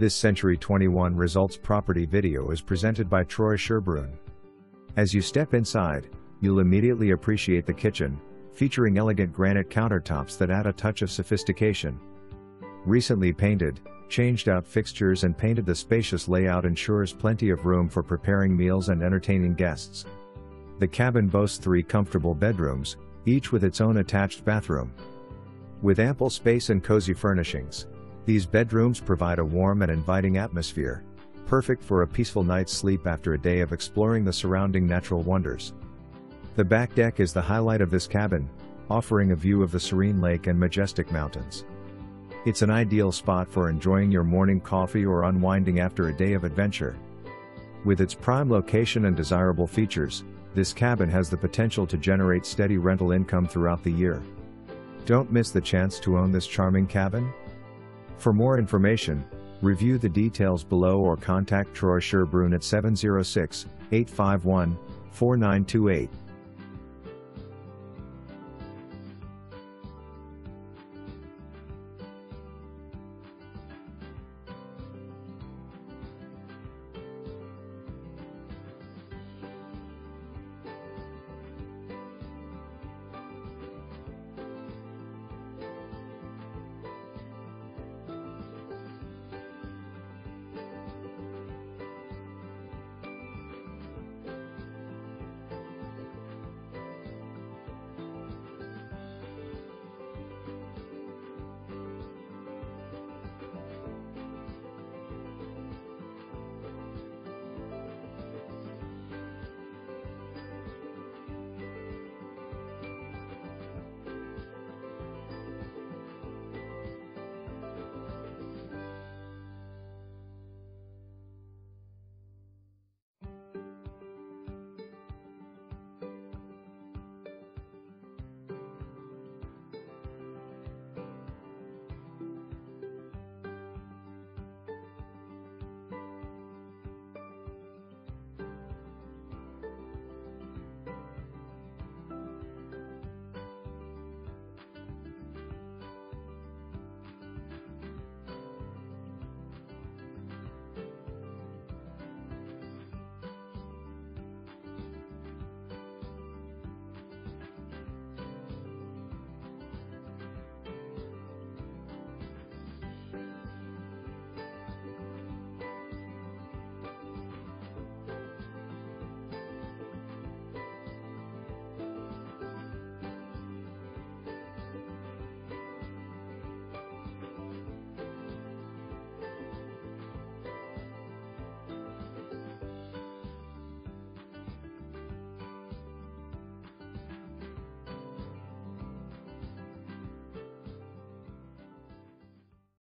This Century 21 Results property video is presented by Troy Shirbroun. As you step inside, you'll immediately appreciate the kitchen, featuring elegant granite countertops that add a touch of sophistication. Recently painted, changed out fixtures and painted, the spacious layout ensures plenty of room for preparing meals and entertaining guests. The cabin boasts 3 comfortable bedrooms, each with its own attached bathroom. With ample space and cozy furnishings, these bedrooms provide a warm and inviting atmosphere, perfect for a peaceful night's sleep after a day of exploring the surrounding natural wonders. The back deck is the highlight of this cabin, offering a view of the serene lake and majestic mountains. It's an ideal spot for enjoying your morning coffee or unwinding after a day of adventure. With its prime location and desirable features, this cabin has the potential to generate steady rental income throughout the year. Don't miss the chance to own this charming cabin. For more information, review the details below or contact Troy Shirbroun at 706-851-4928.